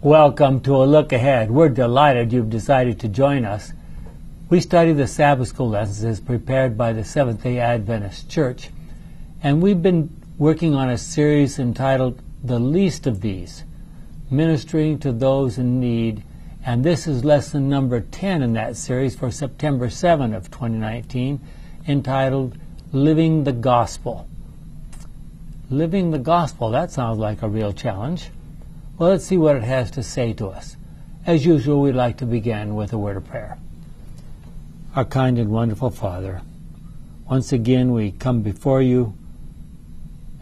Welcome to A Look Ahead. We're delighted you've decided to join us. We study the Sabbath School lessons as prepared by the Seventh-day Adventist Church, and we've been working on a series entitled The Least of These, Ministering to Those in Need, and this is lesson number 10 in that series for September 7 of 2019, entitled Living the Gospel. Living the Gospel, that sounds like a real challenge. Well, let's see what it has to say to us. As usual, we'd like to begin with a word of prayer. Our kind and wonderful Father, once again we come before you,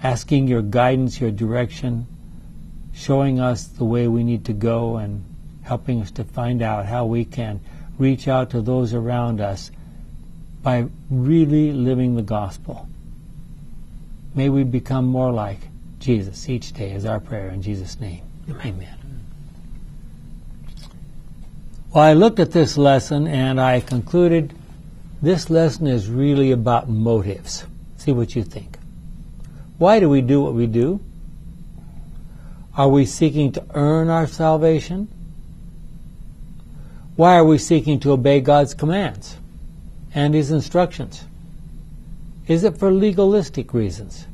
asking your guidance, your direction, showing us the way we need to go and helping us to find out how we can reach out to those around us by really living the gospel. May we become more like Jesus each day is our prayer in Jesus' name. Amen. Well, I looked at this lesson and I concluded this lesson is really about motives. See what you think. Why do we do what we do? Are we seeking to earn our salvation? Why are we seeking to obey God's commands and His instructions? Is it for legalistic reasons?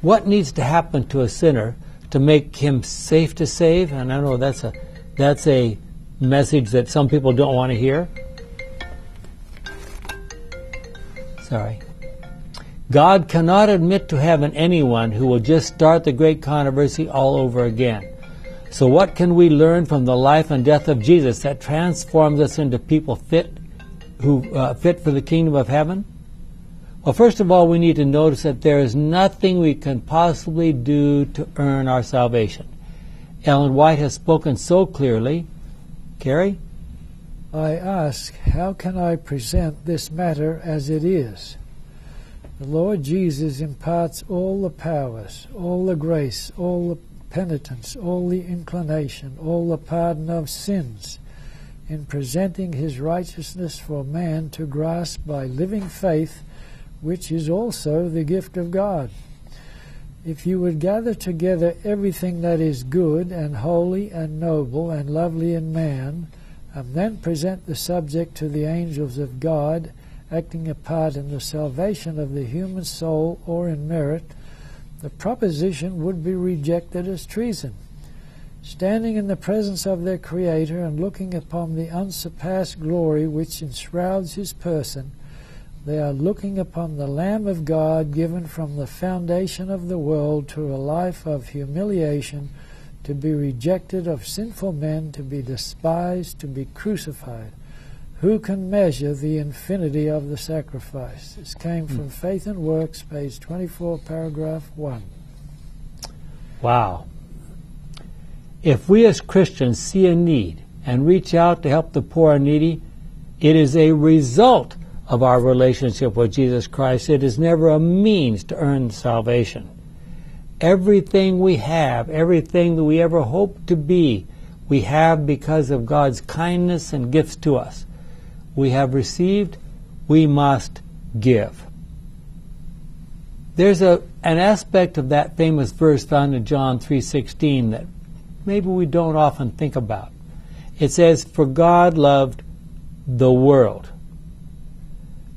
What needs to happen to a sinner to make him safe to save? And I know that's a message that some people don't want to hear. Sorry. God cannot admit to heaven anyone who will just start the great controversy all over again. So what can we learn from the life and death of Jesus that transforms us into people fit for the kingdom of heaven? Well, first of all, we need to notice that there is nothing we can possibly do to earn our salvation. Ellen White has spoken so clearly. Carrie? I ask, how can I present this matter as it is? The Lord Jesus imparts all the powers, all the grace, all the penitence, all the inclination, all the pardon of sins in presenting His righteousness for man to grasp by living faith, which is also the gift of God. If you would gather together everything that is good and holy and noble and lovely in man, and then present the subject to the angels of God, acting a part in the salvation of the human soul or in merit, the proposition would be rejected as treason. Standing in the presence of their Creator and looking upon the unsurpassed glory which enshrouds His person, they are looking upon the Lamb of God given from the foundation of the world to a life of humiliation, to be rejected of sinful men, to be despised, to be crucified. Who can measure the infinity of the sacrifice? This came from Faith and Works, page 24, paragraph 1. Wow. If we as Christians see a need and reach out to help the poor and needy, it is a result of our relationship with Jesus Christ. It is never a means to earn salvation. Everything we have, everything that we ever hope to be, we have because of God's kindness and gifts to us. We have received, we must give. There's an aspect of that famous verse found in John 3:16 that maybe we don't often think about. It says, "For God loved the world."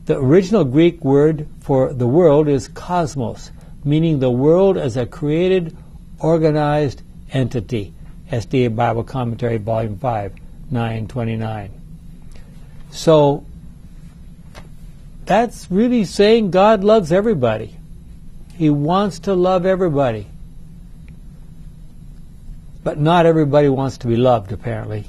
The original Greek word for the world is cosmos, meaning the world as a created, organized entity. SDA Bible Commentary, Volume 5, 929. So, that's really saying God loves everybody. He wants to love everybody. But not everybody wants to be loved, apparently.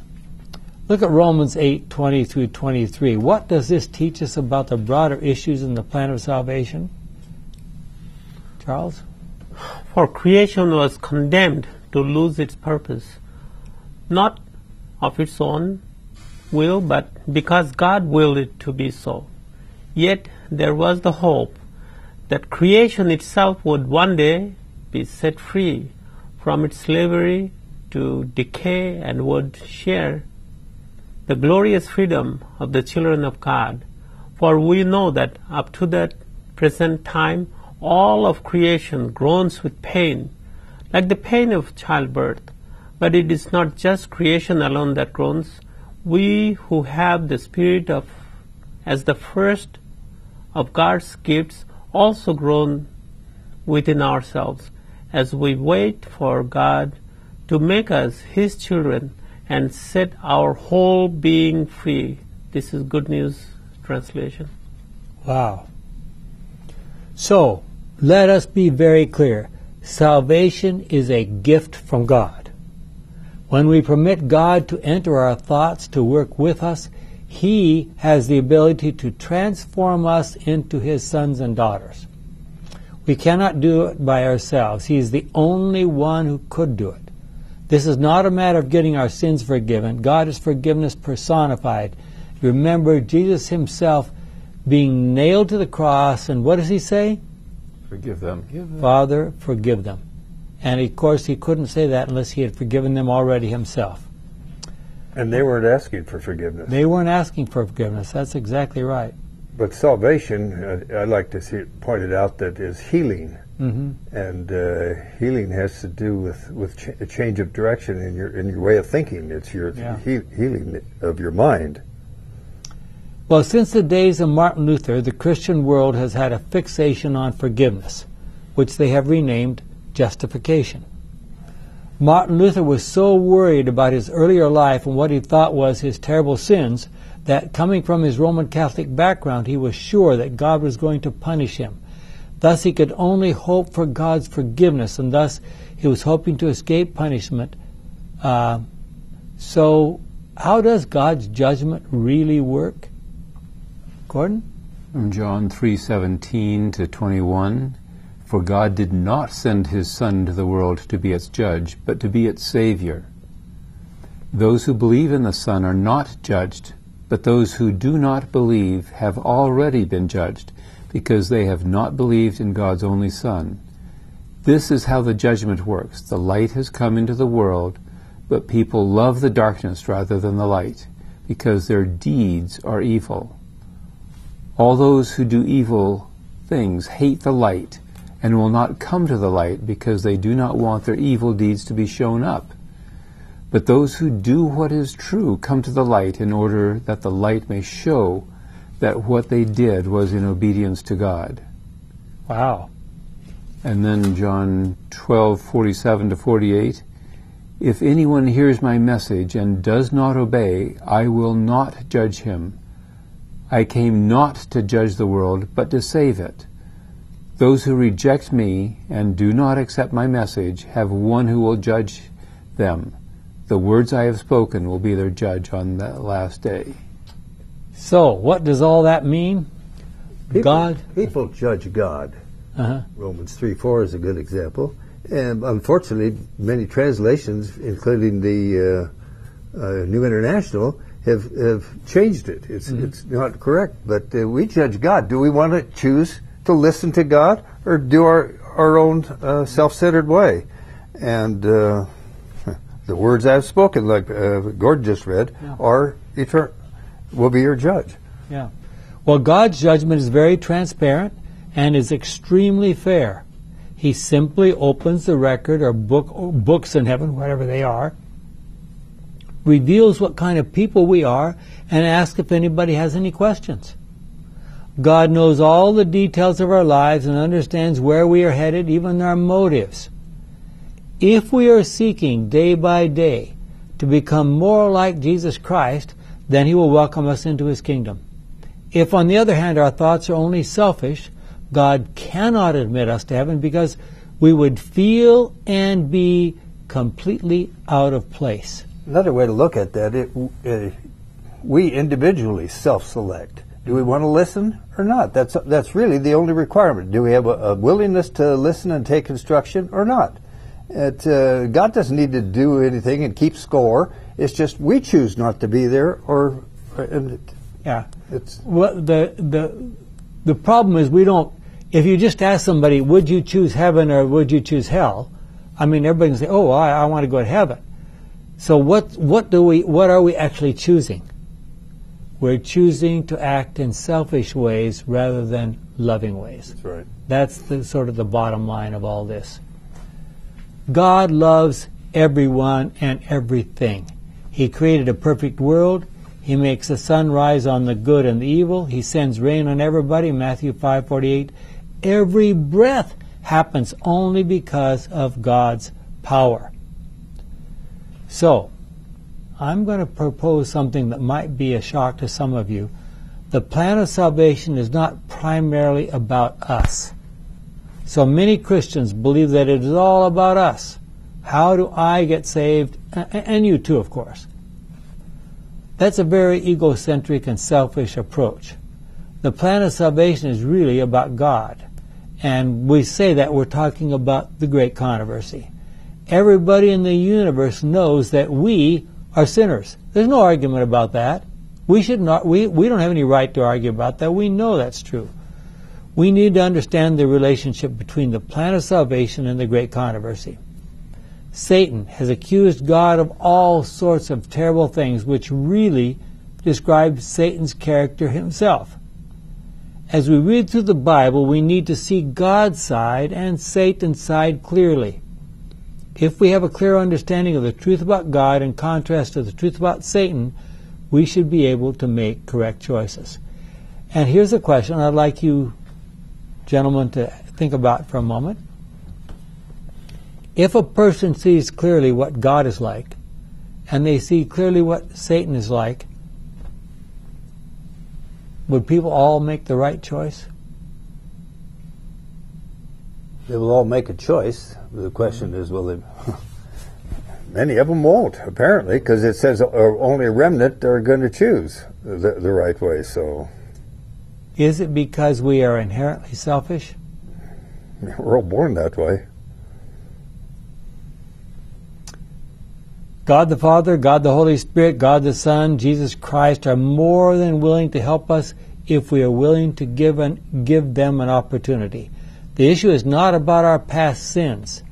Look at Romans 8:20 through 23. What does this teach us about the broader issues in the plan of salvation? Charles? For creation was condemned to lose its purpose, not of its own will, but because God willed it to be so. Yet there was the hope that creation itself would one day be set free from its slavery to decay and would share the glorious freedom of the children of God. For we know that up to that present time, all of creation groans with pain, like the pain of childbirth, But it is not just creation alone that groans. We who have the Spirit of as the first of God's gifts also groan within ourselves as we wait for God to make us His children and set our whole being free. This is Good News Translation. Wow. So, let us be very clear. Salvation is a gift from God. When we permit God to enter our thoughts to work with us, He has the ability to transform us into His sons and daughters. We cannot do it by ourselves. He is the only one who could do it. This is not a matter of getting our sins forgiven. God is forgiveness personified. Remember Jesus Himself being nailed to the cross, and what does He say? Forgive them. Father, forgive them. And of course He couldn't say that unless He had forgiven them already Himself. And they weren't asking for forgiveness. They weren't asking for forgiveness. That's exactly right. But salvation, I'd like to see it pointed out, that is healing. Mm-hmm. And healing has to do with a change of direction in your way of thinking. It's your healing of your mind. Well, since the days of Martin Luther, the Christian world has had a fixation on forgiveness, which they have renamed justification. Martin Luther was so worried about his earlier life and what he thought was his terrible sins that, coming from his Roman Catholic background, he was sure that God was going to punish him. Thus, he could only hope for God's forgiveness, and thus he was hoping to escape punishment. So, how does God's judgment really work? Gordon? From John 3:17 to 21, "For God did not send His Son to the world to be its judge, but to be its Savior. Those who believe in the Son are not judged, but those who do not believe have already been judged, because they have not believed in God's only Son. This is how the judgment works. The light has come into the world, but people love the darkness rather than the light, because their deeds are evil. All those who do evil things hate the light and will not come to the light because they do not want their evil deeds to be shown up. But those who do what is true come to the light in order that the light may show that what they did was in obedience to God." Wow. And then John 12:47 to 48, "If anyone hears my message and does not obey, I will not judge him. I came not to judge the world, but to save it. Those who reject me and do not accept my message have one who will judge them. The words I have spoken will be their judge on that last day." So, what does all that mean? People judge God. Uh-huh. Romans 3:4 is a good example. And unfortunately, many translations, including the New International, have changed it. It's not correct, but we judge God. Do we want to choose to listen to God or do our own self-centered way? And the words I've spoken, like Gordon just read, are eternal, will be your judge. Yeah. Well, God's judgment is very transparent and is extremely fair. He simply opens the record or books in heaven, whatever they are, reveals what kind of people we are, and asks if anybody has any questions. God knows all the details of our lives and understands where we are headed, even our motives. If we are seeking day by day to become more like Jesus Christ, then He will welcome us into His kingdom. If, on the other hand, our thoughts are only selfish, God cannot admit us to heaven because we would feel and be completely out of place. Another way to look at that, we individually self-select. Do we want to listen or not? That's really the only requirement. Do we have a willingness to listen and take instruction or not? God doesn't need to do anything and keep score. It's just we choose not to be there. The problem is we don't. If you just ask somebody, would you choose heaven or would you choose hell? I mean, everybody can say, oh, I want to go to heaven. So what are we actually choosing? We're choosing to act in selfish ways rather than loving ways. That's right. That's the bottom line of all this. God loves everyone and everything. He created a perfect world. He makes the sun rise on the good and the evil. He sends rain on everybody, Matthew 5:48. Every breath happens only because of God's power. So, I'm going to propose something that might be a shock to some of you. The plan of salvation is not primarily about us. So many Christians believe that it is all about us. How do I get saved? And you too, of course. That's a very egocentric and selfish approach. The plan of salvation is really about God. And we say that we're talking about the great controversy. Everybody in the universe knows that we are sinners. There's no argument about that. We don't have any right to argue about that. We know that's true. We need to understand the relationship between the plan of salvation and the great controversy. Satan has accused God of all sorts of terrible things, which really describes Satan's character himself. As we read through the Bible, we need to see God's side and Satan's side clearly. If we have a clear understanding of the truth about God in contrast to the truth about Satan, we should be able to make correct choices. And here's a question I'd like you gentlemen to think about for a moment. If a person sees clearly what God is like, and they see clearly what Satan is like, would people all make the right choice? They will all make a choice. The question is, will they? Many of them won't, apparently, because it says only a remnant are going to choose the right way. So, is it because we are inherently selfish? We're all born that way. God the Father, God the Holy Spirit, God the Son, Jesus Christ are more than willing to help us if we are willing to give them an opportunity. The issue is not about our past sins.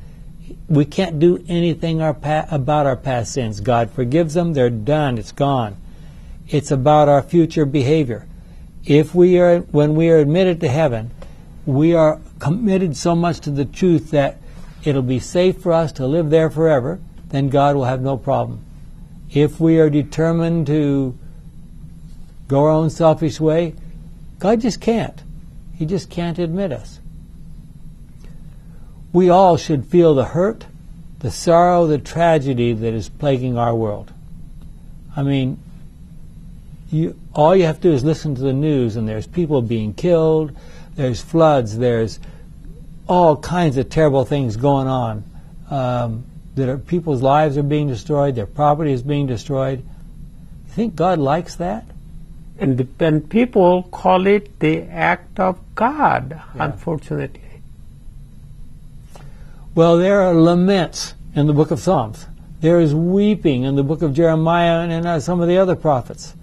We can't do anything about our past sins. God forgives them, they're done, it's gone. It's about our future behavior. When we are admitted to heaven, we are committed so much to the truth that it'll be safe for us to live there forever. Then God will have no problem. If we are determined to go our own selfish way, God just can't. He just can't admit us. We all should feel the hurt, the sorrow, the tragedy that is plaguing our world. I mean, all you have to do is listen to the news, and there's people being killed, there's floods, there's all kinds of terrible things going on. People's lives are being destroyed, their property is being destroyed. You think God likes that? And people call it the act of God, yeah. Unfortunately. Well, there are laments in the book of Psalms. There is weeping in the book of Jeremiah and some of the other prophets.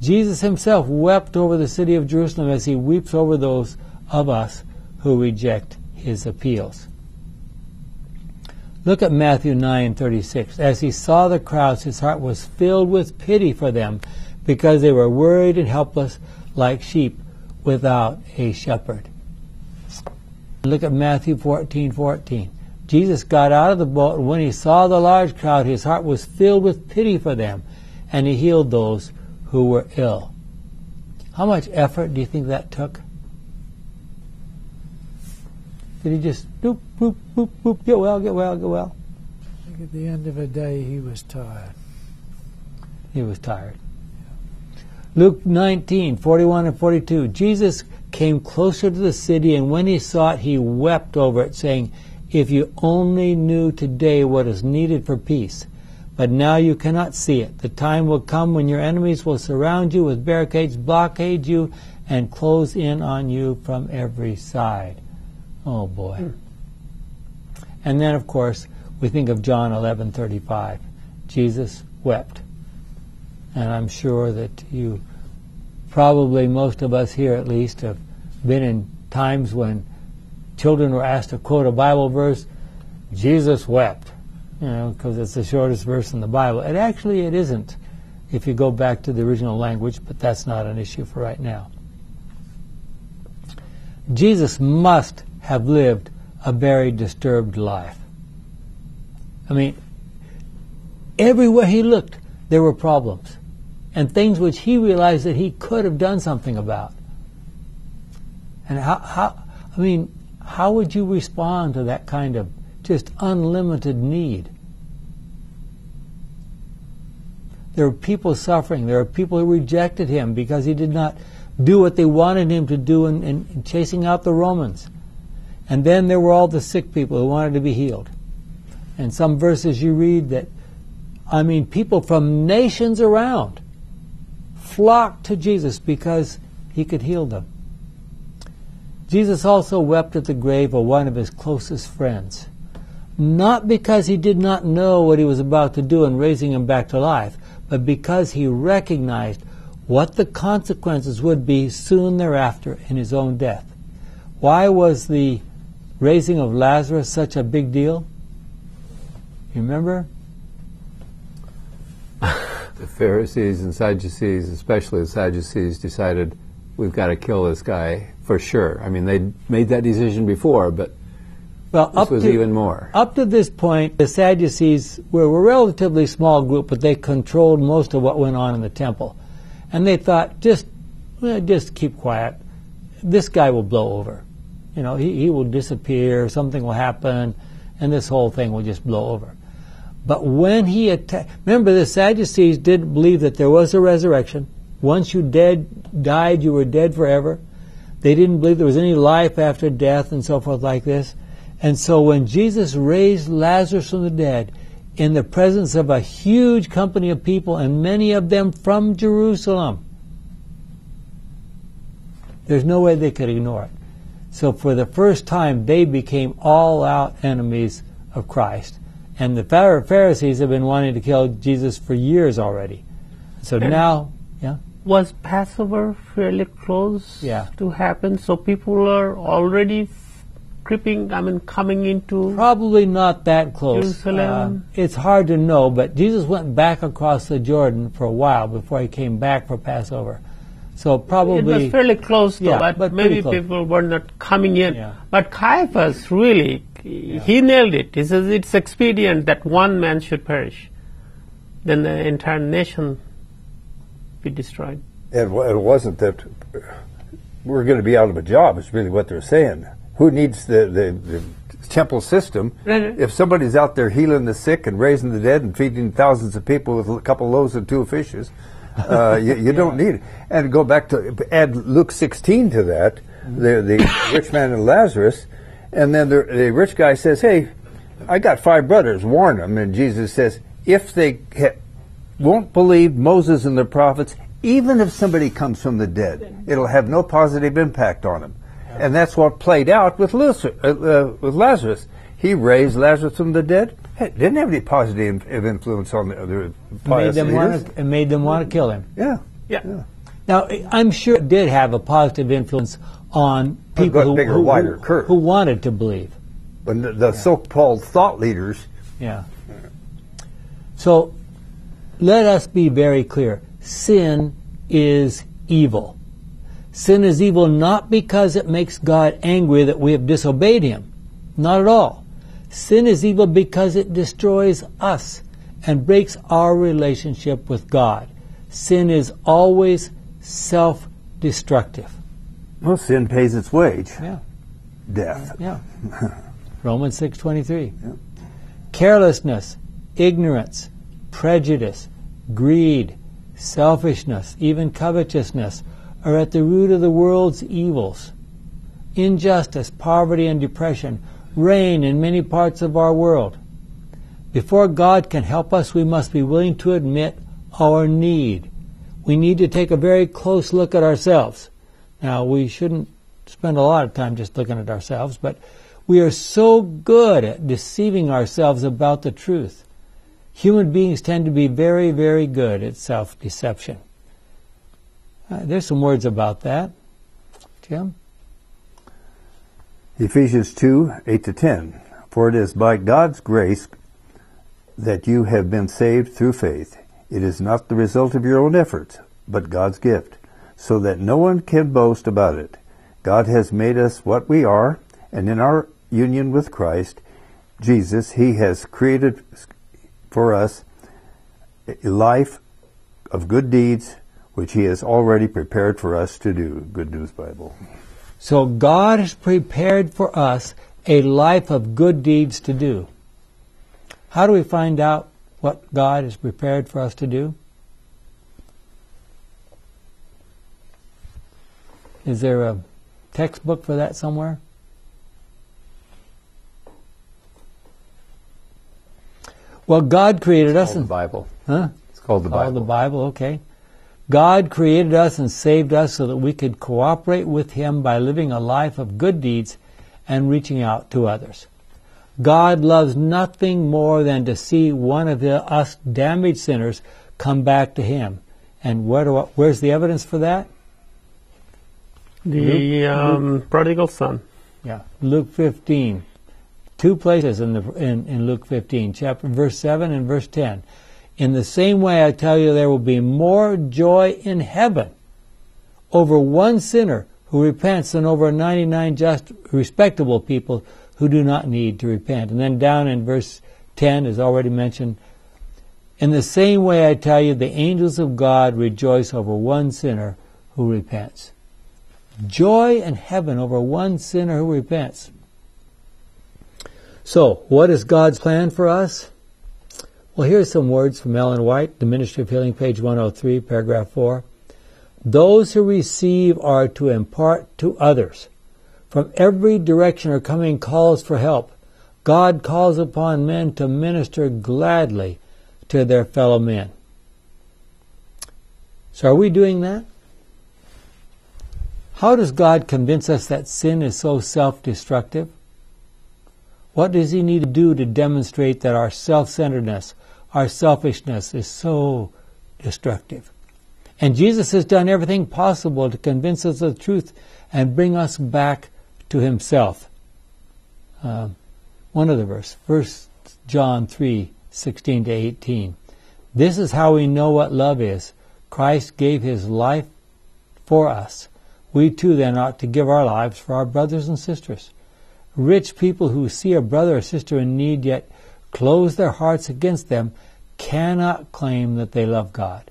Jesus himself wept over the city of Jerusalem as he weeps over those of us who reject his appeals. Look at Matthew 9:36. As he saw the crowds, his heart was filled with pity for them, because they were worried and helpless like sheep without a shepherd. Look at Matthew 14:14. Jesus got out of the boat, and when he saw the large crowd, his heart was filled with pity for them, and he healed those who were ill. How much effort do you think that took? Did he just boop, boop, boop, boop, get well, get well, get well? I think at the end of the day, he was tired. He was tired. Yeah. Luke 19:41 and 42. Jesus came closer to the city, and when he saw it, he wept over it, saying, "If you only knew today what is needed for peace, but now you cannot see it. The time will come when your enemies will surround you with barricades, blockade you, and close in on you from every side." Oh boy. And then, of course, we think of John 11:35. Jesus wept. And I'm sure that you, probably most of us here at least, have been in times when children were asked to quote a Bible verse, Jesus wept, you know, because it's the shortest verse in the Bible. And actually it isn't, if you go back to the original language, but that's not an issue for right now. Jesus must have lived a very disturbed life. I mean, Everywhere he looked, there were problems and things which he realized that he could have done something about. And how would you respond to that kind of just unlimited need? There are people suffering. There are people who rejected him because he did not do what they wanted him to do in chasing out the Romans. And then there were all the sick people who wanted to be healed. And some verses you read that, I mean, people from nations around flocked to Jesus because he could heal them. Jesus also wept at the grave of one of his closest friends, not because he did not know what he was about to do in raising him back to life, but because he recognized what the consequences would be soon thereafter in his own death. Why was the raising of Lazarus such a big deal? You remember? The Pharisees and Sadducees, especially the Sadducees, decided we've got to kill this guy for sure. I mean, they'd made that decision before, but this was even more. Up to this point, the Sadducees were a relatively small group, but they controlled most of what went on in the temple. And they thought, just keep quiet. This guy will blow over. You know, he will disappear, something will happen, and this whole thing will just blow over. But when he attacked, remember the Sadducees didn't believe that there was a resurrection. Once you died, you were dead forever. They didn't believe there was any life after death and so forth like this. And so when Jesus raised Lazarus from the dead, in the presence of a huge company of people, and many of them from Jerusalem, there's no way they could ignore it. So for the first time, they became all-out enemies of Christ. And the Pharisees have been wanting to kill Jesus for years already. So now, yeah? Was Passover fairly close to happen? So people are already coming into... Probably not that close. Jerusalem. It's hard to know, but Jesus went back across the Jordan for a while before he came back for Passover. So probably... It was fairly close, though, but maybe people were not coming in. Yeah. But Caiaphas, really, he nailed it. He says it's expedient that one man should perish. Then the entire nation be destroyed. And it wasn't that we're going to be out of a job, is really what they're saying. Who needs the temple system? Right. If somebody's out there healing the sick and raising the dead and feeding thousands of people with a couple loaves and two fishes, you don't need it. And go back to add Luke 16 to that, the rich man and Lazarus, and then the rich guy says, "Hey, I got 5 brothers, warn them." And Jesus says, "If they won't believe Moses and the prophets, even if somebody comes from the dead, it'll have no positive impact on them." And that's what played out with Lazarus. He raised Lazarus from the dead. It didn't have any positive influence on the other. It made them want to kill him. Yeah. Now, I'm sure it did have a positive influence on people who wanted to believe. But the so-called thought leaders. Yeah. So, let us be very clear. Sin is evil. Sin is evil not because it makes God angry that we have disobeyed him. Not at all. Sin is evil because it destroys us and breaks our relationship with God. Sin is always self-destructive. Well, sin pays its wage. Yeah. Death. Yeah. Romans 6:23. Yeah. Carelessness, ignorance, prejudice, greed, selfishness, even covetousness, are at the root of the world's evils. Injustice, poverty, and depression reign in many parts of our world. Before God can help us, we must be willing to admit our need. We need to take a very close look at ourselves. Now, we shouldn't spend a lot of time just looking at ourselves, but we are so good at deceiving ourselves about the truth. Human beings tend to be very, very good at self-deception. There's some words about that. Jim? Ephesians 2:8-10. For it is by God's grace that you have been saved through faith. It is not the result of your own efforts, but God's gift, so that no one can boast about it. God has made us what we are, and in our union with Christ Jesus, he has created for us a life of good deeds which He has already prepared for us to do. Good News Bible. So God has prepared for us a life of good deeds to do. How do we find out what God has prepared for us to do? Is there a textbook for that somewhere? Well, God created us in the Bible. Huh? It's called the Bible. Called the Bible, okay. God created us and saved us so that we could cooperate with Him by living a life of good deeds and reaching out to others. God loves nothing more than to see one of us damaged sinners come back to Him. And where's the evidence for that? The prodigal son. Yeah, Luke 15. Two places in Luke 15, verse 7 and verse 10. In the same way, I tell you, there will be more joy in heaven over one sinner who repents than over 99 just, respectable people who do not need to repent. And then down in verse 10, as already mentioned, in the same way, I tell you, the angels of God rejoice over one sinner who repents. Joy in heaven over one sinner who repents. So, what is God's plan for us? Well, here's some words from Ellen White, the Ministry of Healing, page 103, paragraph 4. Those who receive are to impart to others. From every direction are coming calls for help. God calls upon men to minister gladly to their fellow men. So are we doing that? How does God convince us that sin is so self-destructive? What does He need to do to demonstrate that our self-centeredness, our selfishness is so destructive? And Jesus has done everything possible to convince us of the truth and bring us back to Himself. One other verse, 1 John 3:16 to 18. This is how we know what love is. Christ gave His life for us. We too then ought to give our lives for our brothers and sisters. Rich people who see a brother or sister in need yet close their hearts against them cannot claim that they love God.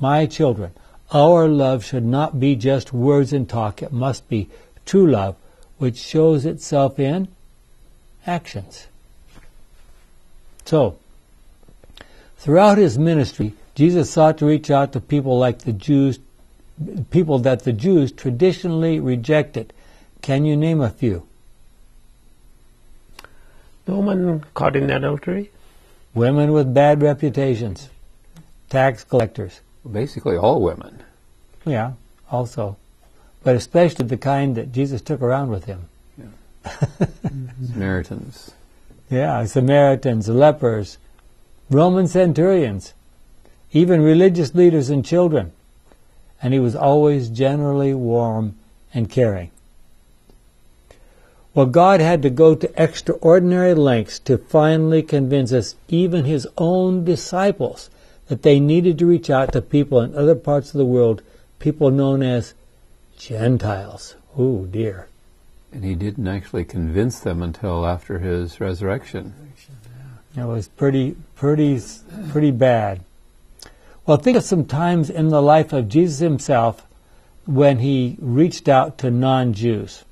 My children, our love should not be just words and talk. It must be true love, which shows itself in actions. So, throughout His ministry, Jesus sought to reach out to people like the Jews, people that the Jews traditionally rejected. Can you name a few? The woman caught in adultery. Women with bad reputations. Tax collectors. Basically all women. Yeah, also. But especially the kind that Jesus took around with Him. Yeah. Samaritans. Yeah, Samaritans, lepers, Roman centurions, even religious leaders and children. And He was always generally warm and caring. Well, God had to go to extraordinary lengths to finally convince us, even His own disciples, that they needed to reach out to people in other parts of the world, people known as Gentiles. Oh, dear. And He didn't actually convince them until after His resurrection. It was pretty bad. Well, think of some times in the life of Jesus Himself when He reached out to non-Jews.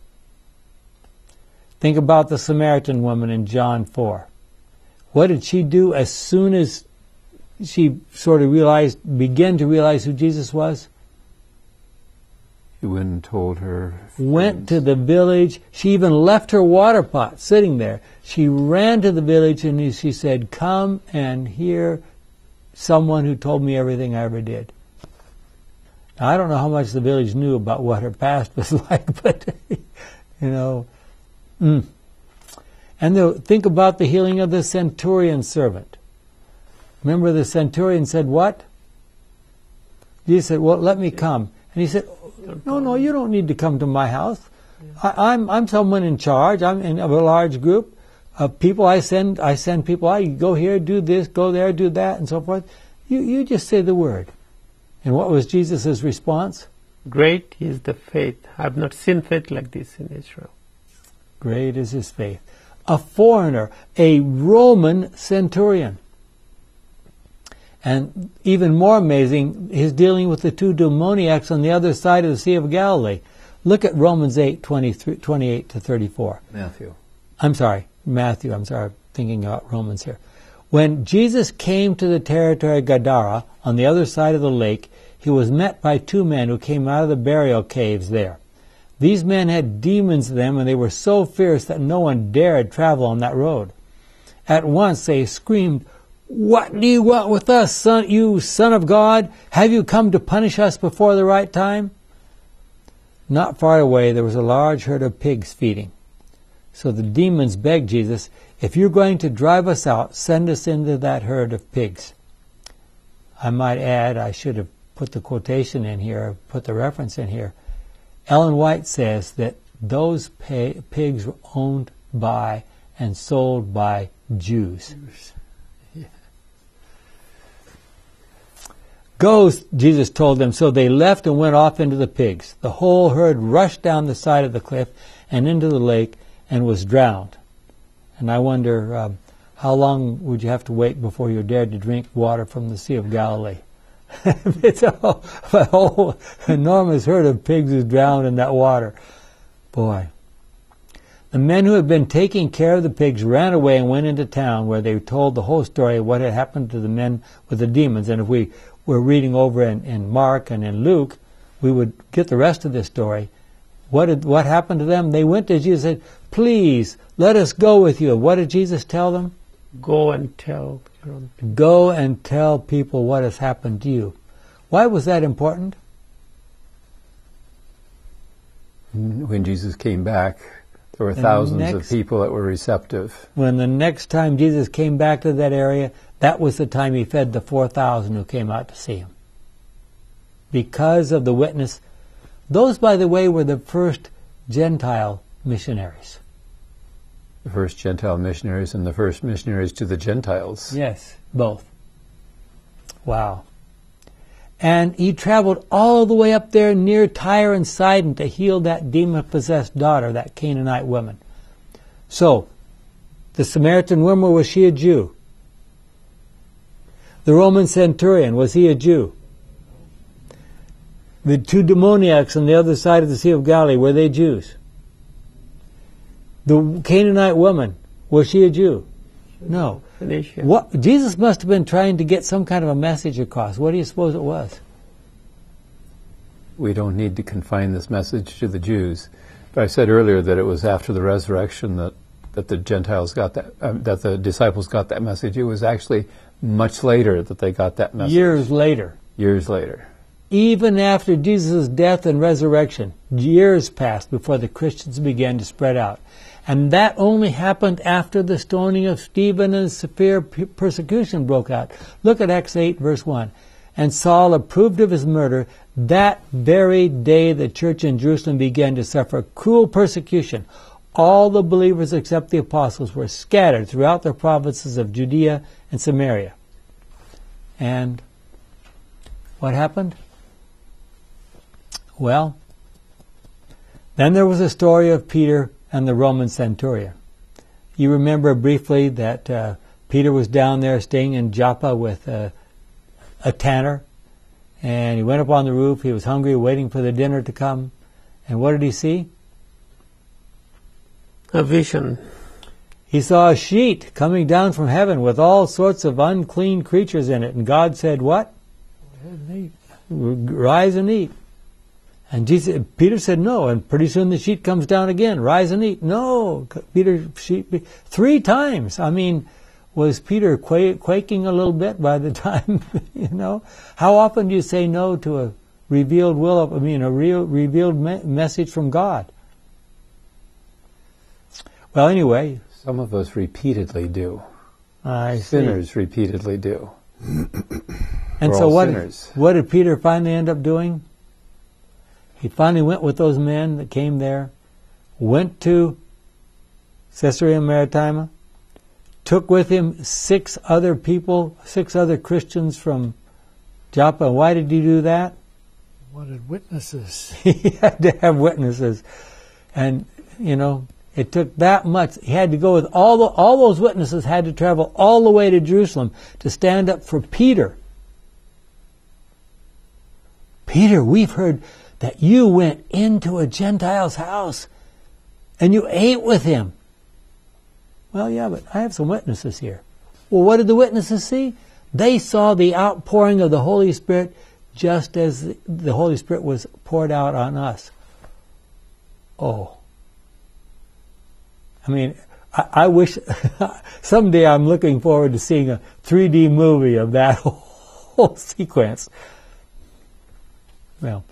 Think about the Samaritan woman in John 4. What did she do as soon as she sort of began to realize who Jesus was? She went and told her friends. Went to the village. She even left her water pot sitting there. She ran to the village and she said, "Come and hear someone who told me everything I ever did." Now, I don't know how much the village knew about what her past was like, but, you know... And think about the healing of the centurion servant. Remember, the centurion said, what? Jesus said, well, let me come. And he said, no, you don't need to come to my house. I'm someone in charge. I'm in a large group of people. I send people. I go here, do this, go there, do that, and so forth. You just say the word. And what was Jesus' response? Great is the faith. I have not seen faith like this in Israel. Great is His faith. A foreigner, a Roman centurion. And even more amazing, his dealing with the two demoniacs on the other side of the Sea of Galilee. Look at Romans 8, 28 to 34. Matthew, I'm sorry, thinking about Romans here. When Jesus came to the territory of Gadara, on the other side of the lake, he was met by two men who came out of the burial caves there. These men had demons in them, and they were so fierce that no one dared travel on that road. At once they screamed, "What do you want with us, you son of God? Have you come to punish us before the right time?" Not far away there was a large herd of pigs feeding. So the demons begged Jesus, "If you're going to drive us out, send us into that herd of pigs." I might add, I should have put the quotation in here, put the reference in here. Ellen White says that those pigs were owned by and sold by Jews. Yeah. "Go," Jesus told them, so they left and went off into the pigs. The whole herd rushed down the side of the cliff and into the lake and was drowned. And I wonder, how long would you have to wait before you dared to drink water from the Sea of Galilee? It's a whole enormous herd of pigs who drowned in that water. Boy. The men who had been taking care of the pigs ran away and went into town, where they told the whole story of what had happened to the men with the demons. And if we were reading over in Mark and in Luke, we would get the rest of this story. What happened to them? They went to Jesus and said, "Please, let us go with you." What did Jesus tell them? Go and tell people what has happened to you. Why was that important? When Jesus came back, there were thousands of people that were receptive. When the next time Jesus came back to that area, that was the time he fed the 4,000 who came out to see him. Because of the witness. Those, by the way, were the first Gentile missionaries. The first Gentile missionaries and the first missionaries to the Gentiles. Yes, both. Wow. And he traveled all the way up there near Tyre and Sidon to heal that demon-possessed daughter, that Canaanite woman. So, the Samaritan woman, was she a Jew? The Roman centurion, was he a Jew? The two demoniacs on the other side of the Sea of Galilee, were they Jews? The Canaanite woman, was she a Jew? No. What, Jesus must have been trying to get some kind of a message across. What do you suppose it was? We don't need to confine this message to the Jews. But I said earlier that it was after the resurrection that the Gentiles got that, that the disciples got that message. It was actually much later that they got that message. Years later. Even after Jesus' death and resurrection, years passed before the Christians began to spread out. And that only happened after the stoning of Stephen and severe persecution broke out. Look at Acts 8, verse 1. "And Saul approved of his murder. That very day the church in Jerusalem began to suffer cruel persecution. All the believers except the apostles were scattered throughout the provinces of Judea and Samaria." And what happened? Well, then there was the story of Peter and the Roman centurion. You remember briefly that Peter was down there staying in Joppa with a tanner, and he went up on the roof. He was hungry, waiting for the dinner to come. And what did he see? A vision. He saw a sheet coming down from heaven with all sorts of unclean creatures in it. And God said, what? Rise and eat. And Jesus, Peter said no, and pretty soon the sheet comes down again. Rise and eat. No, Peter, sheet, three times. I mean, was Peter quaking a little bit by the time, you know? How often do you say no to a revealed will of, revealed message from God? Well, anyway. Some of us repeatedly do. I see. Sinners repeatedly do. And so what did Peter finally end up doing? He finally went with those men that came there, went to Caesarea Maritima, took with him six other Christians from Joppa. Why did he do that? He wanted witnesses. He had to have witnesses. And, you know, it took that much. He had to go with all those witnesses had to travel all the way to Jerusalem to stand up for Peter Peter, we've heard that you went into a Gentile's house and you ate with him. Well, yeah, but I have some witnesses here. Well, what did the witnesses see? They saw the outpouring of the Holy Spirit just as the Holy Spirit was poured out on us. Oh. I mean, I wish someday I'm looking forward to seeing a 3D movie of that whole sequence. Well,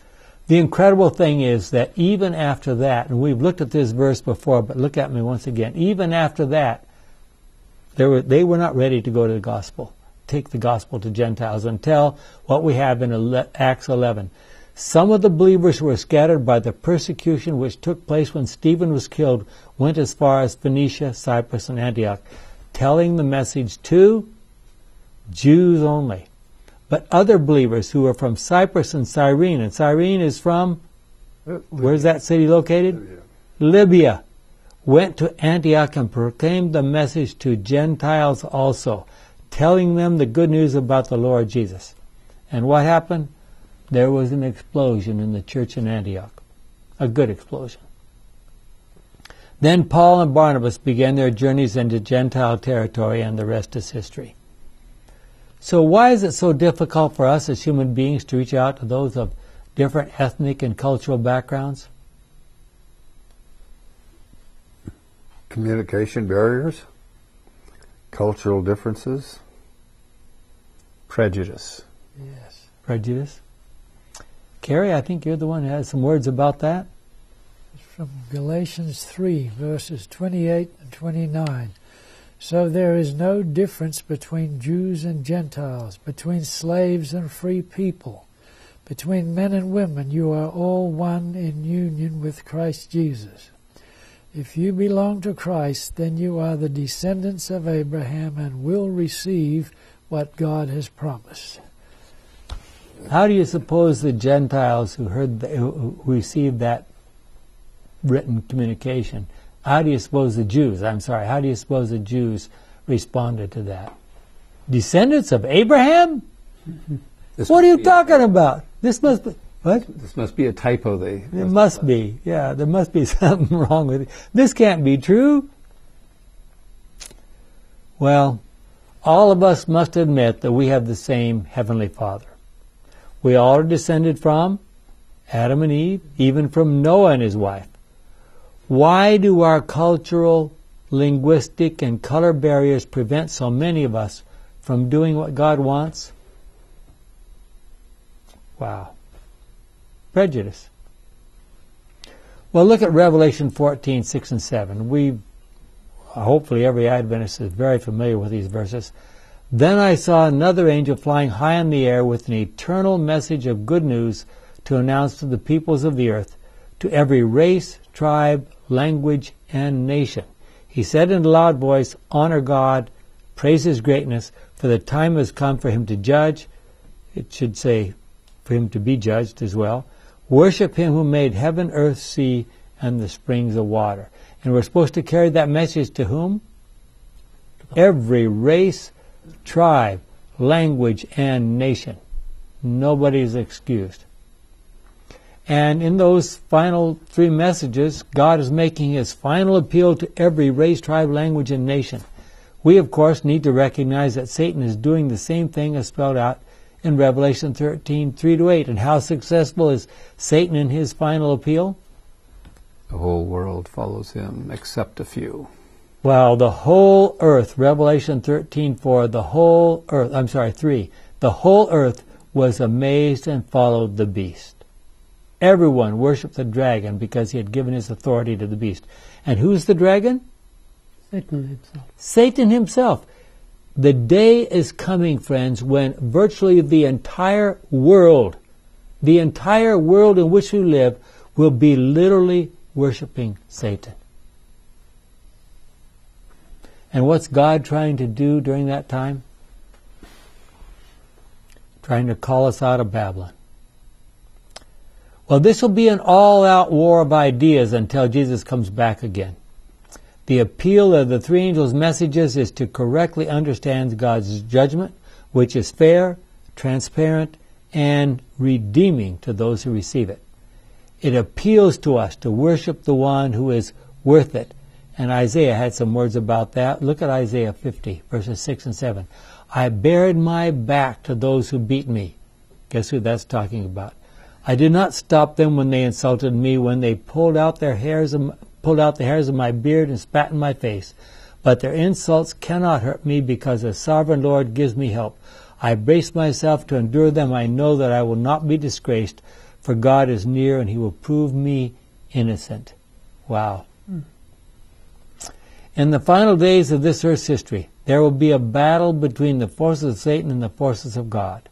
the incredible thing is that even after that, and we've looked at this verse before, but look at me once again, even after that, they were not ready to go to the gospel, take the gospel to Gentiles until what we have in Acts 11. Some of the believers who were scattered by the persecution which took place when Stephen was killed went as far as Phoenicia, Cyprus, and Antioch, telling the message to Jews only. But other believers who were from Cyprus and Cyrene is from, where's that city located? Libya. Went to Antioch and proclaimed the message to Gentiles also, telling them the good news about the Lord Jesus. And what happened? There was an explosion in the church in Antioch. A good explosion. Then Paul and Barnabas began their journeys into Gentile territory, and the rest is history. So why is it so difficult for us as human beings to reach out to those of different ethnic and cultural backgrounds? Communication barriers, cultural differences, prejudice. Yes, prejudice. Carrie, I think you're the one who has some words about that. It's from Galatians 3, verses 28 and 29. So there is no difference between Jews and Gentiles, between slaves and free people, between men and women. You are all one in union with Christ Jesus. If you belong to Christ, then you are the descendants of Abraham and will receive what God has promised. How do you suppose the Gentiles who received that written communication, how do you suppose the Jews responded to that? Descendants of Abraham? What are you talking about? This must be a typo. There must be something wrong with it. This can't be true. Well, all of us must admit that we have the same Heavenly Father. We all are descended from Adam and Eve, even from Noah and his wife. Why do our cultural, linguistic, and color barriers prevent so many of us from doing what God wants? Wow. Prejudice. Well, look at Revelation 14:6 and 7. Hopefully every Adventist is very familiar with these verses. Then I saw another angel flying high in the air with an eternal message of good news to announce to the peoples of the earth, to every race, tribe, language, and nation. He said in a loud voice, honor God, praise His greatness, for the time has come for Him to judge. It should say for Him to be judged as well. Worship Him who made heaven, earth, sea, and the springs of water. And we're supposed to carry that message to whom? Every race, tribe, language, and nation. Nobody's excused. And in those final three messages, God is making His final appeal to every race, tribe, language, and nation. We, of course, need to recognize that Satan is doing the same thing as spelled out in Revelation 13:3-8. And how successful is Satan in his final appeal? The whole world follows him except a few. Well, the whole earth, Revelation 13:4, the whole earth was amazed and followed the beast. Everyone worshiped the dragon because he had given his authority to the beast. And who's the dragon? Satan himself. Satan himself. The day is coming, friends, when virtually the entire world in which we live, will be literally worshiping Satan. And what's God trying to do during that time? Trying to call us out of Babylon. Well, this will be an all-out war of ideas until Jesus comes back again. The appeal of the three angels' messages is to correctly understand God's judgment, which is fair, transparent, and redeeming to those who receive it. It appeals to us to worship the one who is worth it. And Isaiah had some words about that. Look at Isaiah 50, verses 6 and 7. I bared my back to those who beat me. Guess who that's talking about? I did not stop them when they insulted me, when they pulled out the hairs of my beard and spat in my face. But their insults cannot hurt me, because the sovereign Lord gives me help. I brace myself to endure them. I know that I will not be disgraced, for God is near and he will prove me innocent. Wow. In the final days of this earth's history, there will be a battle between the forces of Satan and the forces of God.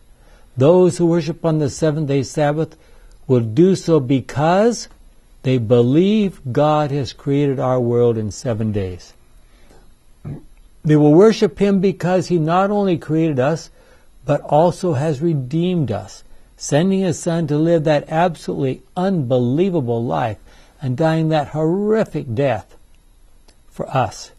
Those who worship on the seventh-day Sabbath will do so because they believe God has created our world in 7 days. They will worship him because he not only created us, but also has redeemed us, sending his son to live that absolutely unbelievable life and dying that horrific death for us.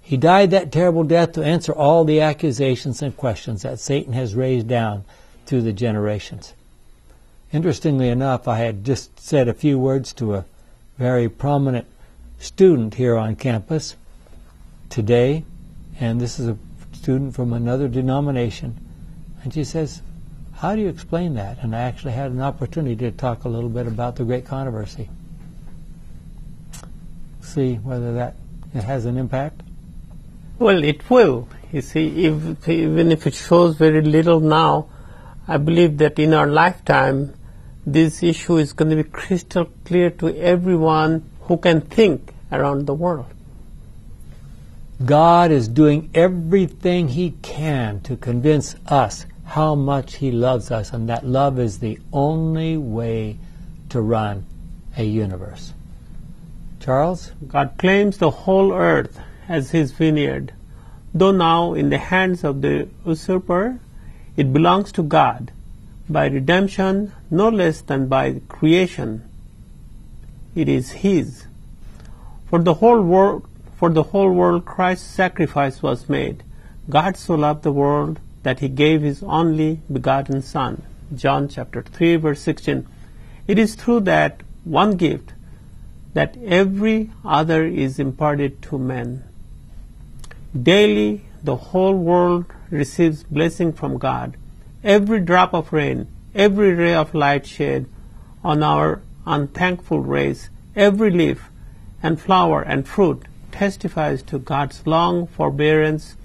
He died that terrible death to answer all the accusations and questions that Satan has raised down through the generations. Interestingly enough, I had just said a few words to a very prominent student here on campus today, and this is a student from another denomination, and she says, how do you explain that? And I actually had an opportunity to talk a little bit about the great controversy. See whether that it has an impact? Well, it will. You see, even if it shows very little now, I believe that in our lifetime, this issue is going to be crystal clear to everyone who can think around the world. God is doing everything he can to convince us how much he loves us, and that love is the only way to run a universe. Charles? God claims the whole earth as his vineyard, though now in the hands of the usurper, it belongs to God, by redemption no less than by creation. It is his. For the whole world Christ's sacrifice was made. God so loved the world that he gave his only begotten Son. John chapter 3, verse 16. It is through that one gift that every other is imparted to men. Daily the whole world receives blessing from God. Every drop of rain, every ray of light shed on our unthankful race, every leaf and flower and fruit testifies to God's long forbearance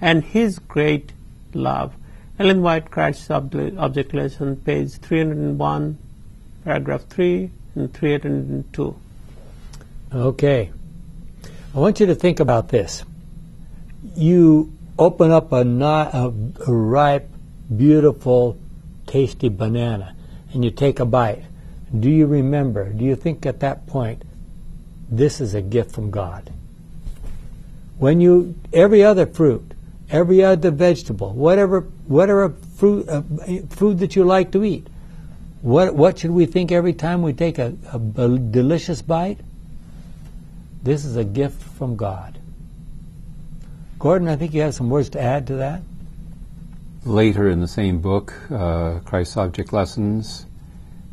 and his great love. Ellen White, Christ's Object Lessons, page 301, paragraph 3 and 302. Okay. I want you to think about this. You open up a ripe, beautiful, tasty banana, and you take a bite. Do you remember? Do you think at that point, this is a gift from God? When you, every other fruit, every other vegetable, whatever food that you like to eat, what should we think every time we take a delicious bite? This is a gift from God. Gordon, I think you have some words to add to that. Later in the same book, Christ's Object Lessons,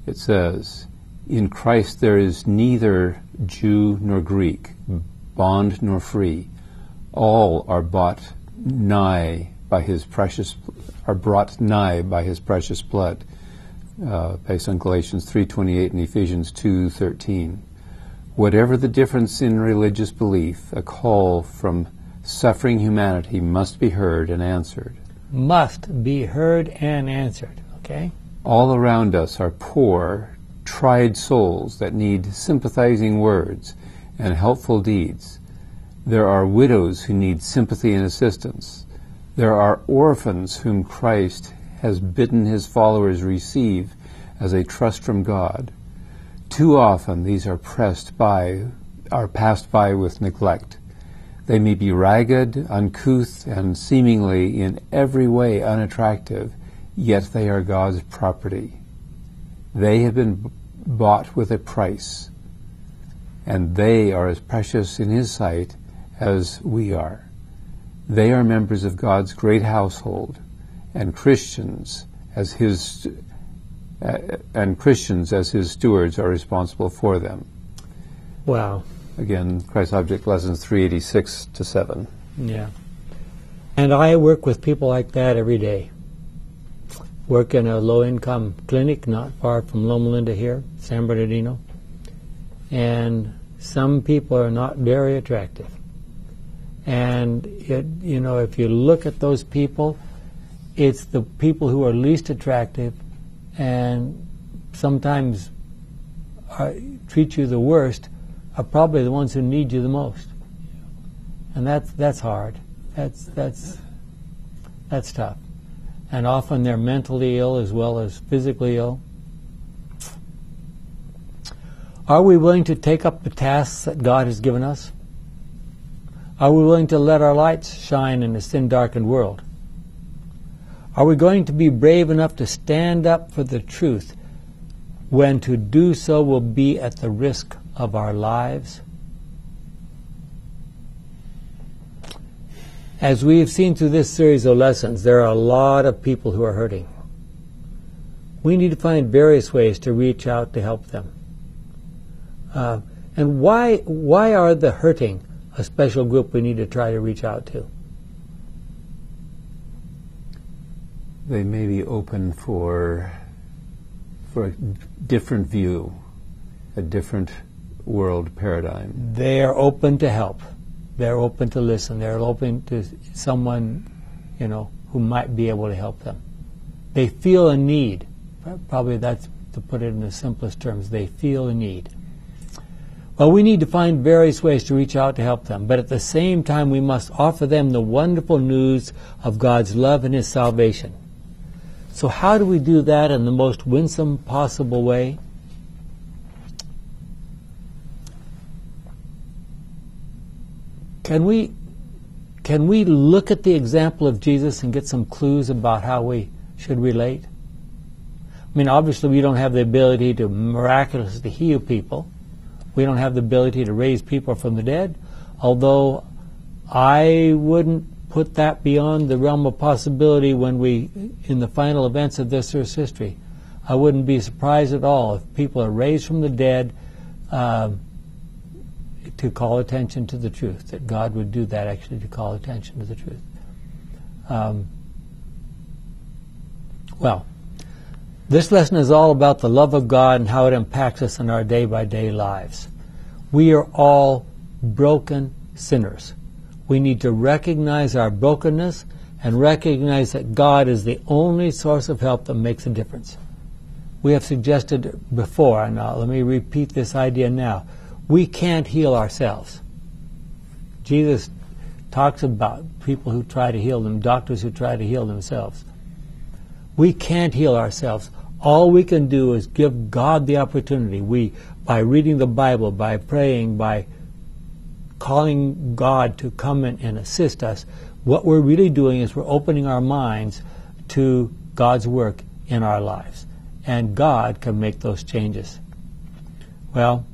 it says, in Christ there is neither Jew nor Greek, bond nor free. All are brought nigh by his precious blood, based on Galatians 3:28 and Ephesians 2:13. Whatever the difference in religious belief, a call from suffering humanity must be heard and answered. Must be heard and answered, okay? All around us are poor, tried souls that need sympathizing words and helpful deeds. There are widows who need sympathy and assistance. There are orphans whom Christ has bidden his followers receive as a trust from God. Too often these are passed by with neglect. They may be ragged, uncouth, and seemingly in every way unattractive, yet they are God's property. They have been bought with a price, and they are as precious in his sight as we are. They are members of God's great household, and Christians as his and Christians as his stewards are responsible for them. Wow. Again, Christ's Object Lessons 386-7. Yeah. And I work with people like that every day. Work in a low-income clinic not far from Loma Linda here, San Bernardino. And some people are not very attractive. And, you know, if you look at those people, it's the people who are least attractive and sometimes treat you the worst are probably the ones who need you the most. And that's hard. That's tough. And often they're mentally ill as well as physically ill. Are we willing to take up the tasks that God has given us? Are we willing to let our lights shine in a sin-darkened world? Are we going to be brave enough to stand up for the truth when to do so will be at the risk of our lives? As we have seen through this series of lessons, there are a lot of people who are hurting. We need to find various ways to reach out to help them. And why are the hurting a special group we need to try to reach out to? They may be open for a different view, a different world paradigm. They are open to help. They're open to listen. They're open to someone, you know, who might be able to help them. They feel a need. Probably that's to put it in the simplest terms. They feel a need. Well, we need to find various ways to reach out to help them, but at the same time we must offer them the wonderful news of God's love and His salvation. So how do we do that in the most winsome possible way? Can we look at the example of Jesus and get some clues about how we should relate? I mean, obviously we don't have the ability to miraculously heal people. We don't have the ability to raise people from the dead, although I wouldn't put that beyond the realm of possibility when we, in the final events of this earth's history, I wouldn't be surprised at all if people are raised from the dead to call attention to the truth, that God would do that actually to call attention to the truth. Well, this lesson is all about the love of God and how it impacts us in our day-by-day lives. We are all broken sinners. We need to recognize our brokenness and recognize that God is the only source of help that makes a difference. We have suggested before, and let me repeat this idea now, we can't heal ourselves. Jesus talks about people who try to heal them, doctors who try to heal themselves. We can't heal ourselves. All we can do is give God the opportunity. By reading the Bible, by praying, by calling God to come in and assist us, what we're really doing is we're opening our minds to God's work in our lives. And God can make those changes. Well,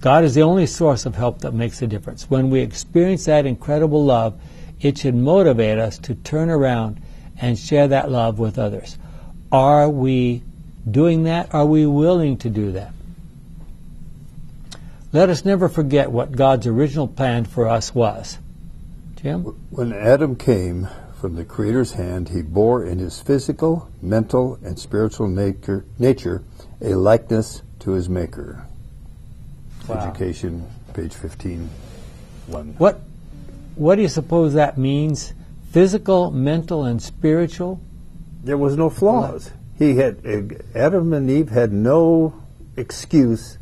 God is the only source of help that makes a difference. When we experience that incredible love, it should motivate us to turn around and share that love with others. Are we doing that? Are we willing to do that? Let us never forget what God's original plan for us was. Jim? When Adam came from the Creator's hand, he bore in his physical, mental, and spiritual nature a likeness to his Maker. Wow. Education, page 15:1. What do you suppose that means? Physical, mental, and spiritual? There was no flaws. He had Adam and Eve had no excuse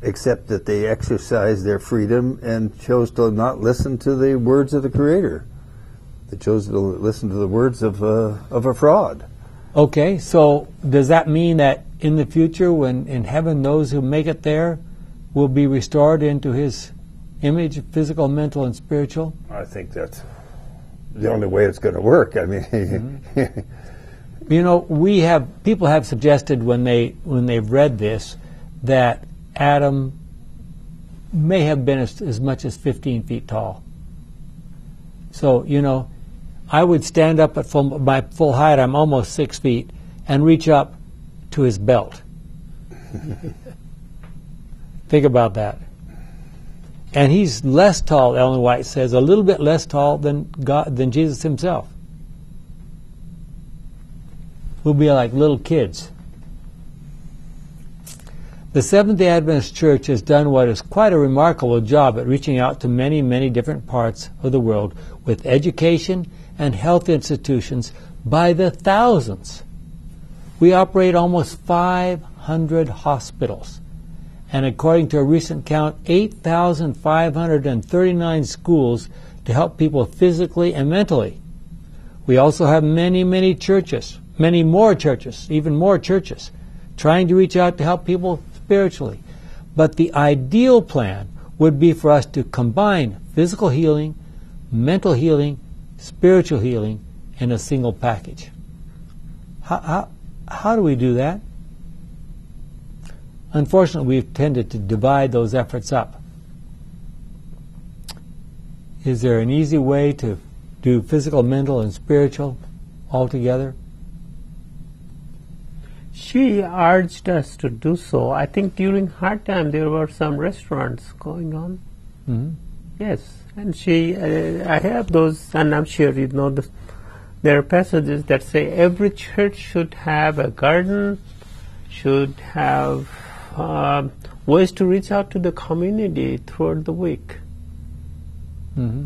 except that they exercised their freedom and chose to not listen to the words of the Creator. They chose to listen to the words of a fraud. Okay, so does that mean that in the future, when in heaven those who make it there will be restored into His image, physical, mental, and spiritual? I think that's the only way it's going to work. I mean, you know, people have suggested when they've read this that Adam may have been as much as 15 feet tall. So, you know, I would stand up at my full height. I'm almost 6 feet, and reach up to his belt. Think about that. And he's less tall, Ellen White says, a little bit less tall than Jesus himself. We'll be like little kids. The Seventh-day Adventist Church has done what is quite a remarkable job at reaching out to many, many different parts of the world with education and health institutions by the thousands. We operate almost 500 hospitals, and according to a recent count, 8,539 schools to help people physically and mentally. We also have many, many churches, many more churches, even more churches, trying to reach out to help people spiritually. But the ideal plan would be for us to combine physical healing, mental healing, spiritual healing in a single package. How do we do that? Unfortunately, we've tended to divide those efforts up. Is there an easy way to do physical, mental, and spiritual all together? She urged us to do so. I think during her time there were some restaurants going on. Mm-hmm. Yes, and she, I have those, and I'm sure you know this. There are passages that say every church should have a garden, should have ways to reach out to the community throughout the week. Mm-hmm.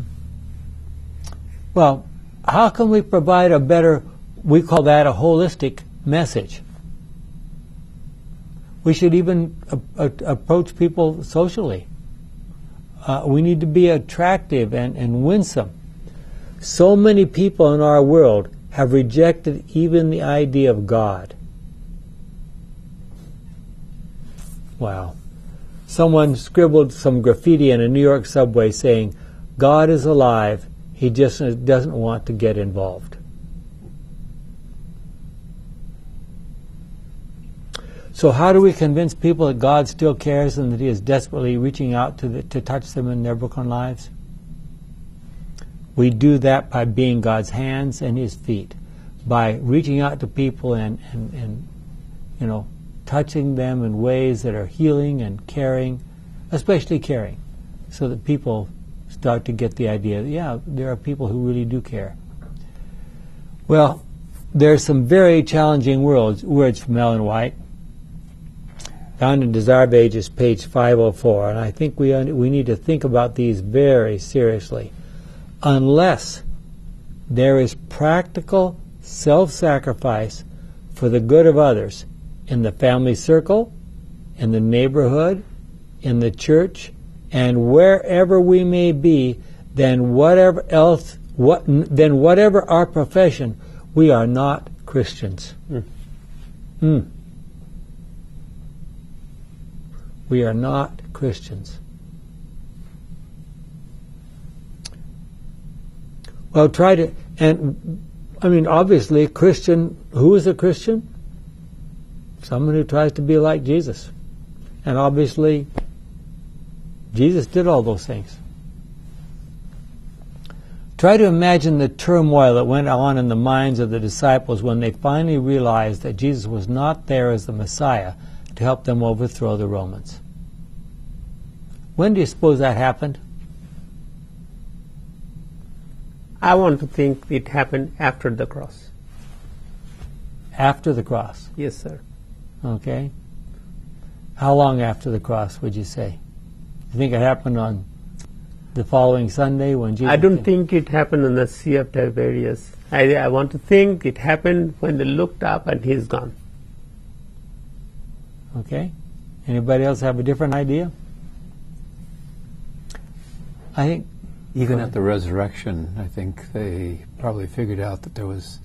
Well, how can we provide a better, we call that a holistic message? We should even approach people socially. We need to be attractive and winsome. So many people in our world have rejected even the idea of God. Wow. Someone scribbled some graffiti in a New York subway saying, "God is alive, he just doesn't want to get involved." So how do we convince people that God still cares and that he is desperately reaching out to touch them in their broken lives? We do that by being God's hands and his feet, by reaching out to people and you know, touching them in ways that are healing and caring, especially caring, so that people start to get the idea that, yeah, there are people who really do care. Well, there are some very challenging words from Ellen White, found in Desire of Ages, page 504, and I think we need to think about these very seriously. Unless there is practical self-sacrifice for the good of others in the family circle, in the neighborhood, in the church, and wherever we may be, then whatever our profession, we are not Christians. Mm. Mm. We are not Christians. Well, try to, and I mean, obviously, Christian, who is a Christian? Someone who tries to be like Jesus. And obviously, Jesus did all those things. Try to imagine the turmoil that went on in the minds of the disciples when they finally realized that Jesus was not there as the Messiah to help them overthrow the Romans. When do you suppose that happened? I want to think it happened after the cross. After the cross? Yes, sir. Okay. How long after the cross would you say? You think it happened on the following Sunday when Jesus... I don't think it happened on the Sea of Tiberias. I want to think it happened when they looked up and he's gone. Okay. Anybody else have a different idea? I think... Even at the resurrection, I think they probably figured out that there was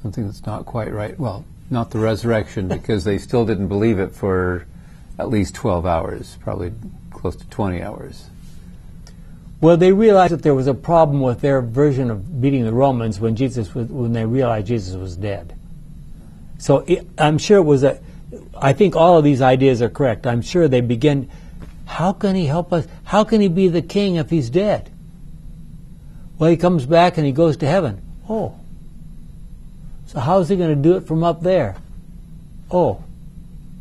something that's not quite right. Well, not the resurrection, because they still didn't believe it for at least 12 hours, probably close to 20 hours. Well, they realized that there was a problem with their version of beating the Romans when they realized Jesus was dead. So I'm sure it was a... I think all of these ideas are correct. I'm sure they begin... How can he help us? How can he be the king if he's dead? Well, he comes back and he goes to heaven. Oh. So how is he going to do it from up there? Oh,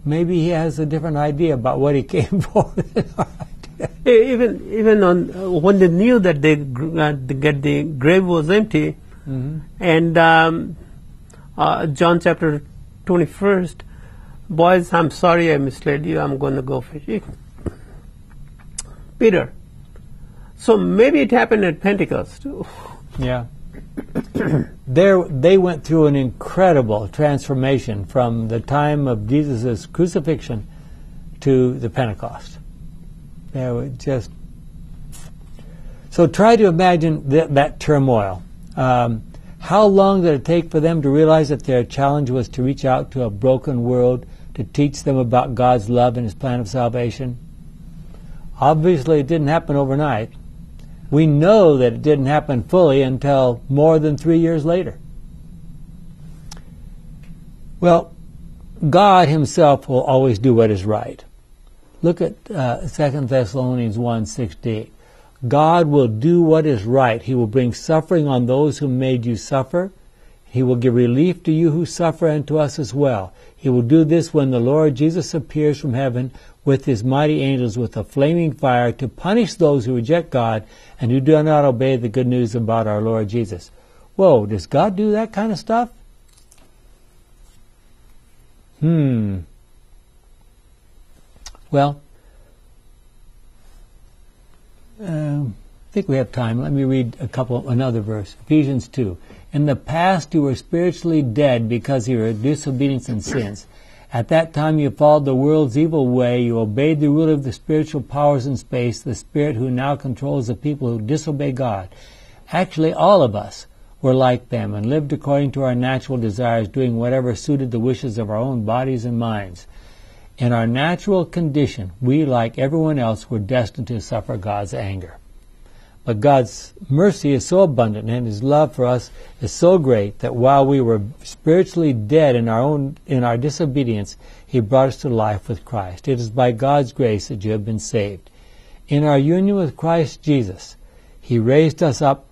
maybe he has a different idea about what he came for. Even on when they knew that the grave was empty, mm-hmm. and John chapter 21st, boys, I'm sorry I misled you. I'm going to go fishing. Peter. So maybe it happened at Pentecost. Yeah. They went through an incredible transformation from the time of Jesus' crucifixion to the Pentecost. They were just... So try to imagine that turmoil. How long did it take for them to realize that their challenge was to reach out to a broken world, to teach them about God's love and His plan of salvation? Obviously, it didn't happen overnight. We know that it didn't happen fully until more than 3 years later. Well, God Himself will always do what is right. Look at 2 Thessalonians 1:16. God will do what is right. He will bring suffering on those who made you suffer. He will give relief to you who suffer and to us as well. He will do this when the Lord Jesus appears from heaven with His mighty angels with a flaming fire to punish those who reject God and who do not obey the good news about our Lord Jesus. Whoa, does God do that kind of stuff? Well, I think we have time. Let me read another verse. Ephesians 2. In the past you were spiritually dead because of your disobedience and sins. At that time you followed the world's evil way, you obeyed the rule of the spiritual powers in space, the spirit who now controls the people who disobey God. Actually, all of us were like them and lived according to our natural desires, doing whatever suited the wishes of our own bodies and minds. In our natural condition, we, like everyone else, were destined to suffer God's anger. But God's mercy is so abundant and His love for us is so great that while we were spiritually dead in our disobedience, He brought us to life with Christ. It is by God's grace that you have been saved. In our union with Christ Jesus, He raised us up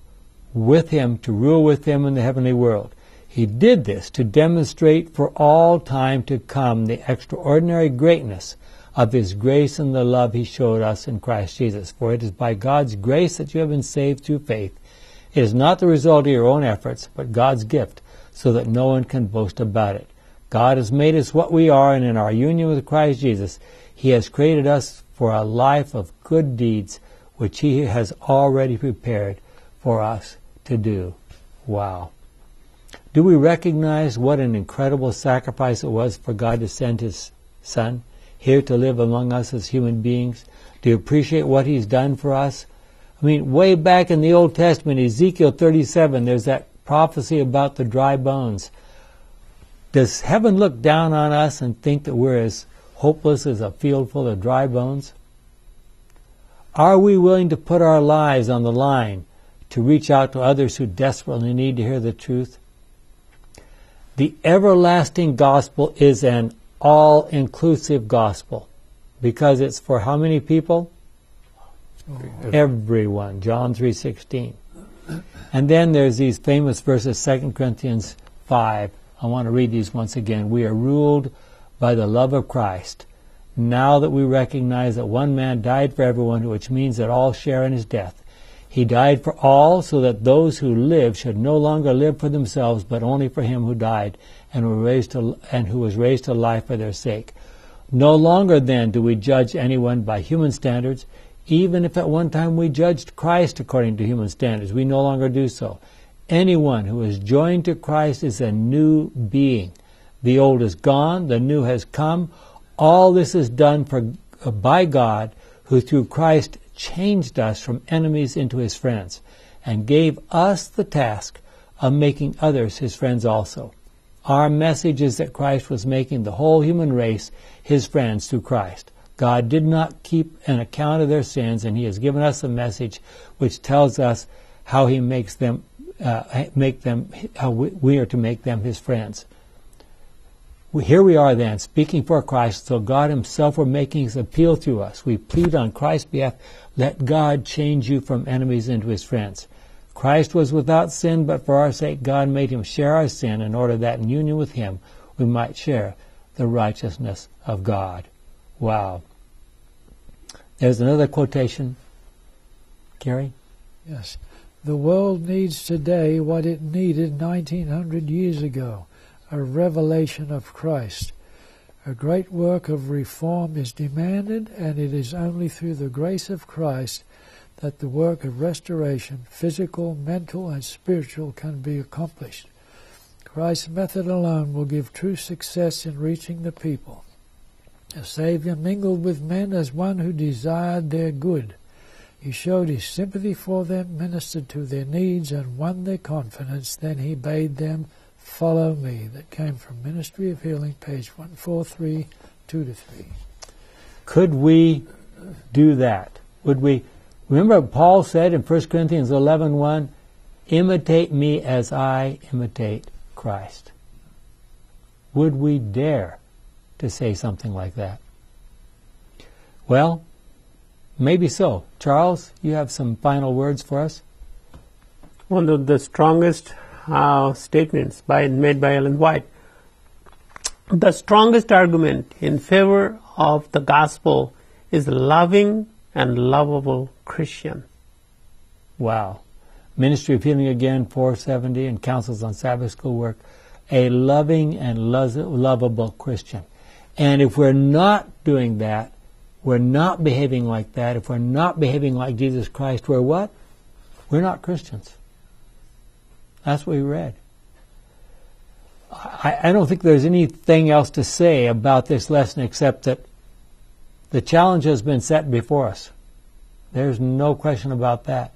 with Him to rule with Him in the heavenly world. He did this to demonstrate for all time to come the extraordinary greatness of His grace and the love He showed us in Christ Jesus. For it is by God's grace that you have been saved through faith. It is not the result of your own efforts, but God's gift, so that no one can boast about it. God has made us what we are, and in our union with Christ Jesus, He has created us for a life of good deeds, which He has already prepared for us to do. Wow. Do we recognize what an incredible sacrifice it was for God to send His Son here to live among us as human beings? Do you appreciate what He's done for us? I mean, way back in the Old Testament, Ezekiel 37, there's that prophecy about the dry bones. Does heaven look down on us and think that we're as hopeless as a field full of dry bones? Are we willing to put our lives on the line to reach out to others who desperately need to hear the truth? The everlasting gospel is an all-inclusive gospel, because it's for how many people? Everyone. John 3:16. And then there's these famous verses, 2 Corinthians 5. I want to read these once again. We are ruled by the love of Christ, now that we recognize that one man died for everyone, which means that all share in His death. He died for all, so that those who live should no longer live for themselves, but only for Him who died and who was raised to life for their sake. No longer then do we judge anyone by human standards, even if at one time we judged Christ according to human standards. We no longer do so. Anyone who is joined to Christ is a new being. The old is gone, the new has come. All this is done by God, who through Christ changed us from enemies into His friends, and gave us the task of making others His friends also. Our message is that Christ was making the whole human race His friends through Christ. God did not keep an account of their sins, and He has given us a message which tells us how He makes them, how we are to make them His friends. Here we are then, speaking for Christ, so God Himself were making His appeal through us. We plead on Christ's behalf, let God change you from enemies into His friends. Christ was without sin, but for our sake God made him share our sin in order that in union with him we might share the righteousness of God. Wow. There's another quotation. Gary? Yes. The world needs today what it needed 1900 years ago, a revelation of Christ. A great work of reform is demanded, and it is only through the grace of Christ that the work of restoration, physical, mental, and spiritual, can be accomplished. Christ's method alone will give true success in reaching the people. The Savior mingled with men as one who desired their good. He showed his sympathy for them, ministered to their needs, and won their confidence. Then he bade them follow me. That came from Ministry of Healing, page 143, 2 to 3. Could we do that? Would we? Remember Paul said in 1 Corinthians 11:1, imitate me as I imitate Christ. Would we dare to say something like that? Well, maybe so. Charles, you have some final words for us? One of the strongest statements made by Ellen White. The strongest argument in favor of the gospel is loving and lovable Christian. Wow. Ministry of Healing again, 470, and Councils on Sabbath School work, a loving and lovable Christian. And if we're not doing that, we're not behaving like that, if we're not behaving like Jesus Christ, we're what? We're not Christians. That's what we read. I don't think there's anything else to say about this lesson except that the challenge has been set before us. There's no question about that.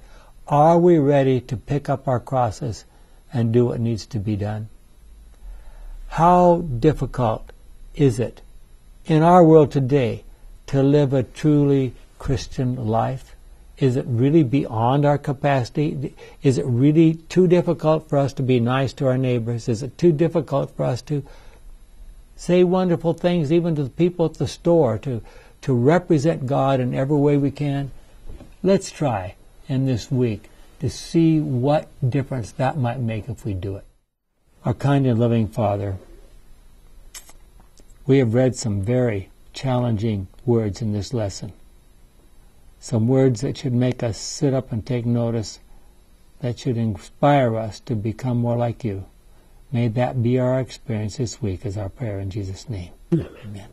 Are we ready to pick up our crosses and do what needs to be done? How difficult is it in our world today to live a truly Christian life? Is it really beyond our capacity? Is it really too difficult for us to be nice to our neighbors? Is it too difficult for us to say wonderful things even to the people at the store, to represent God in every way we can? Let's try in this week to see what difference that might make if we do it. Our kind and loving Father, we have read some very challenging words in this lesson. Some words that should make us sit up and take notice, that should inspire us to become more like you. May that be our experience this week, is our prayer in Jesus' name. Amen.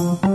Amen.